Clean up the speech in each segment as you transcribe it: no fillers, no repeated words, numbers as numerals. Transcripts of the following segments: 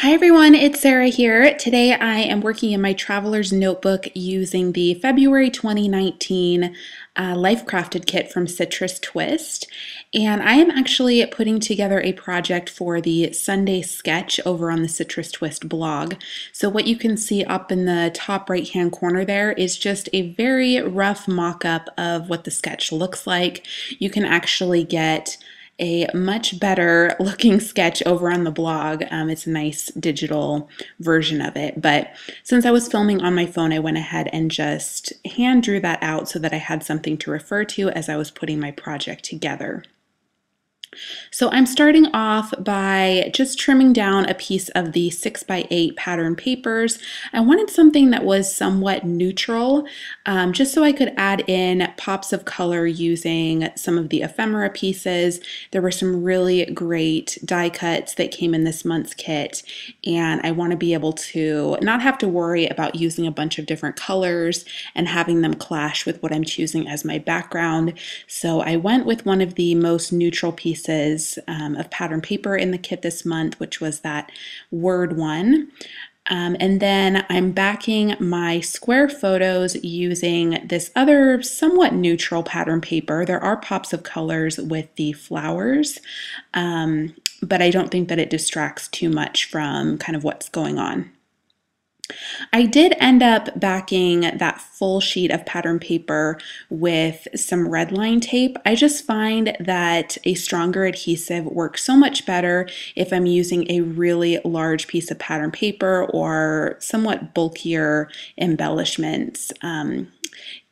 Hi everyone, it's Sarah here. Today I am working in my Traveler's Notebook using the February 2019 Life Crafted kit from Citrus Twist, and I am actually putting together a project for the Sunday sketch over on the Citrus Twist blog. So what you can see up in the top right hand corner there is just a very rough mock-up of what the sketch looks like. You can actually get a much better looking sketch over on the blog. It's a nice digital version of it, but since I was filming on my phone, I went ahead and just hand drew that out so that I had something to refer to as I was putting my project together. So I'm starting off by just trimming down a piece of the 6x8 pattern papers. I wanted something that was somewhat neutral, just so I could add in pops of color using some of the ephemera pieces. There were some really great die cuts that came in this month's kit, and I want to be able to not have to worry about using a bunch of different colors and having them clash with what I'm choosing as my background. So I went with one of the most neutral pieces of pattern paper in the kit this month, which was that word one. And then I'm backing my square photos using this other somewhat neutral pattern paper. There are pops of colors with the flowers, but I don't think that it distracts too much from kind of what's going on. I did end up backing that full sheet of pattern paper with some red line tape. I just find that a stronger adhesive works so much better if I'm using a really large piece of pattern paper or somewhat bulkier embellishments.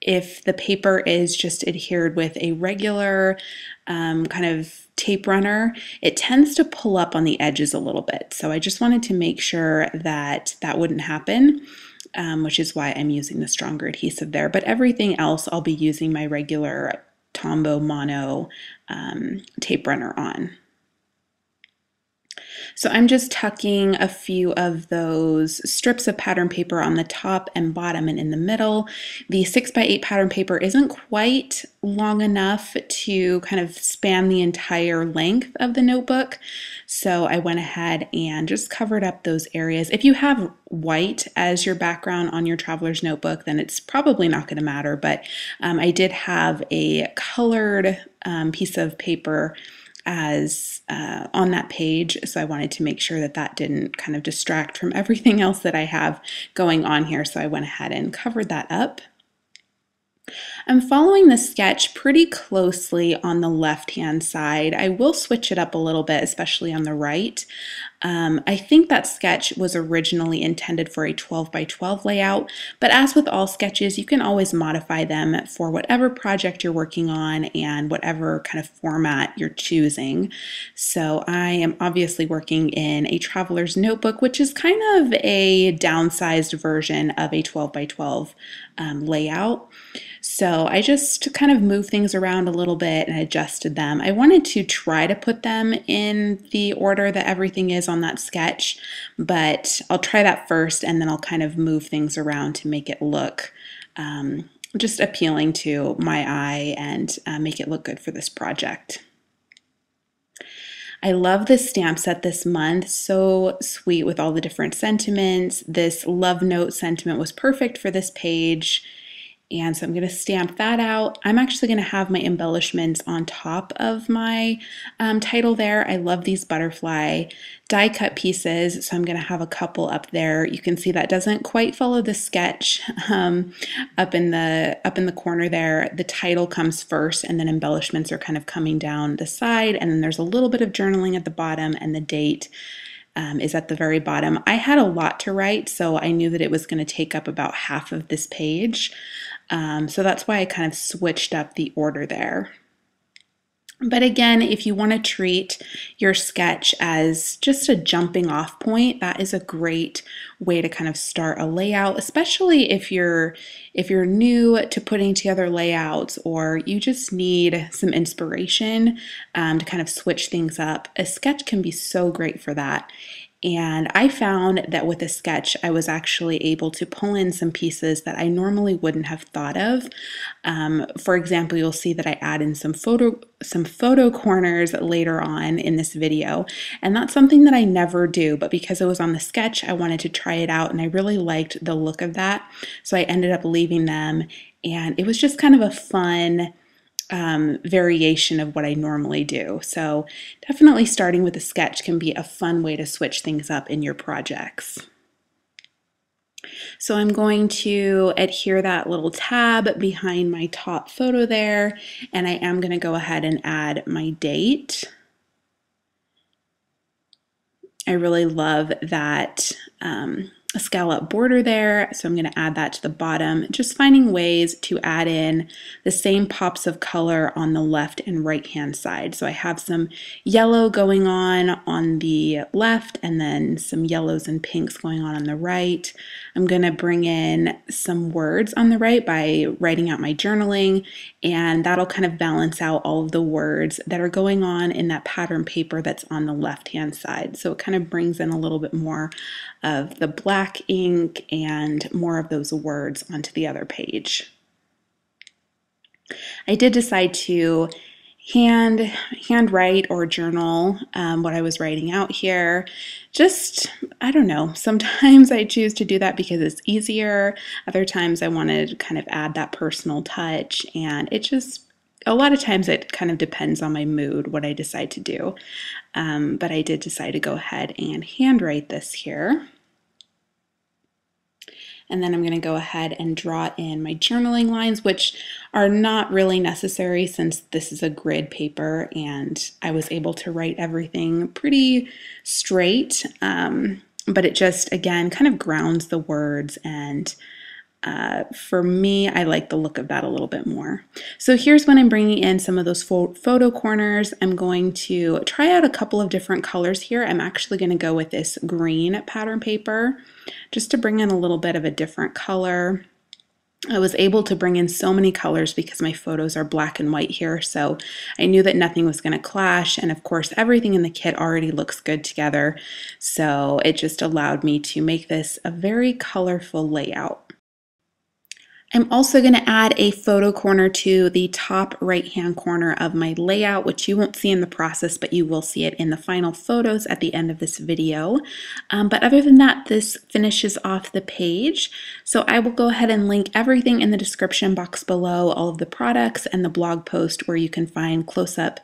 If the paper is just adhered with a regular kind of tape runner, it tends to pull up on the edges a little bit. So I just wanted to make sure that that wouldn't happen, which is why I'm using the stronger adhesive there. But everything else, I'll be using my regular Tombow Mono tape runner on. So I'm just tucking a few of those strips of pattern paper on the top and bottom and in the middle. The 6x8 pattern paper isn't quite long enough to kind of span the entire length of the notebook, so I went ahead and just covered up those areas. If you have white as your background on your Traveler's Notebook, then it's probably not going to matter, but I did have a colored piece of paper as on that page, so I wanted to make sure that that didn't kind of distract from everything else that I have going on here, so I went ahead and covered that up. I'm following the sketch pretty closely on the left-hand side. I will switch it up a little bit, especially on the right. I think that sketch was originally intended for a 12x12 layout, but as with all sketches, you can always modify them for whatever project you're working on and whatever kind of format you're choosing. So I am obviously working in a Traveler's Notebook, which is kind of a downsized version of a 12x12 layout. So I just kind of moved things around a little bit and adjusted them. I wanted to try to put them in the order that everything is on that sketch, but I'll try that first and then I'll kind of move things around to make it look just appealing to my eye and make it look good for this project. I love this stamp set this month, so sweet with all the different sentiments. This love note sentiment was perfect for this page. And so I'm going to stamp that out. I'm actually going to have my embellishments on top of my title there. I love these butterfly die cut pieces, so I'm going to have a couple up there. You can see that doesn't quite follow the sketch up in the corner there. The title comes first, and then embellishments are kind of coming down the side, and then there's a little bit of journaling at the bottom, and the date is at the very bottom. I had a lot to write, so I knew that it was going to take up about half of this page. So that's why I kind of switched up the order there. But again, if you want to treat your sketch as just a jumping off point, that is a great way to kind of start a layout, especially if you're new to putting together layouts or you just need some inspiration to kind of switch things up. A sketch can be so great for that. And I found that with a sketch, I was actually able to pull in some pieces that I normally wouldn't have thought of. For example, you'll see that I add in some photo corners later on in this video. And that's something that I never do, but because it was on the sketch, I wanted to try it out and I really liked the look of that. So I ended up leaving them, and it was just kind of a fun variation of what I normally do. So definitely starting with a sketch can be a fun way to switch things up in your projects. So I'm going to adhere that little tab behind my top photo there, and I am going to go ahead and add my date. I really love that a scallop border there, so I'm going to add that to the bottom. Just finding ways to add in the same pops of color on the left and right hand side. So I have some yellow going on the left and then some yellows and pinks going on the right. I'm going to bring in some words on the right by writing out my journaling, and that'll kind of balance out all of the words that are going on in that pattern paper that's on the left hand side. So it kind of brings in a little bit more of the black ink and more of those words onto the other page. I did decide to handwrite or journal what I was writing out here. Just, I don't know, sometimes I choose to do that because it's easier. Other times I want to kind of add that personal touch, and it just, a lot of times it kind of depends on my mood what I decide to do. But I did decide to go ahead and handwrite this here. And then I'm going to go ahead and draw in my journaling lines, which are not really necessary since this is a grid paper and I was able to write everything pretty straight. But it just, again, kind of grounds the words, and for me, I like the look of that a little bit more. So here's when I'm bringing in some of those photo corners. I'm going to try out a couple of different colors here. I'm actually going to go with this green pattern paper just to bring in a little bit of a different color. I was able to bring in so many colors because my photos are black and white here, so I knew that nothing was going to clash, and of course everything in the kit already looks good together, so it just allowed me to make this a very colorful layout. I'm also going to add a photo corner to the top right-hand corner of my layout, which you won't see in the process, but you will see it in the final photos at the end of this video. But other than that, this finishes off the page. So I will go ahead and link everything in the description box below, all of the products and the blog post where you can find close-up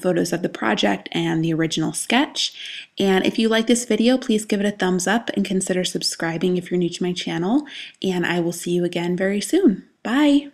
photos of the project and the original sketch. And if you like this video, please give it a thumbs up and consider subscribing if you're new to my channel. And I will see you again very soon. Bye!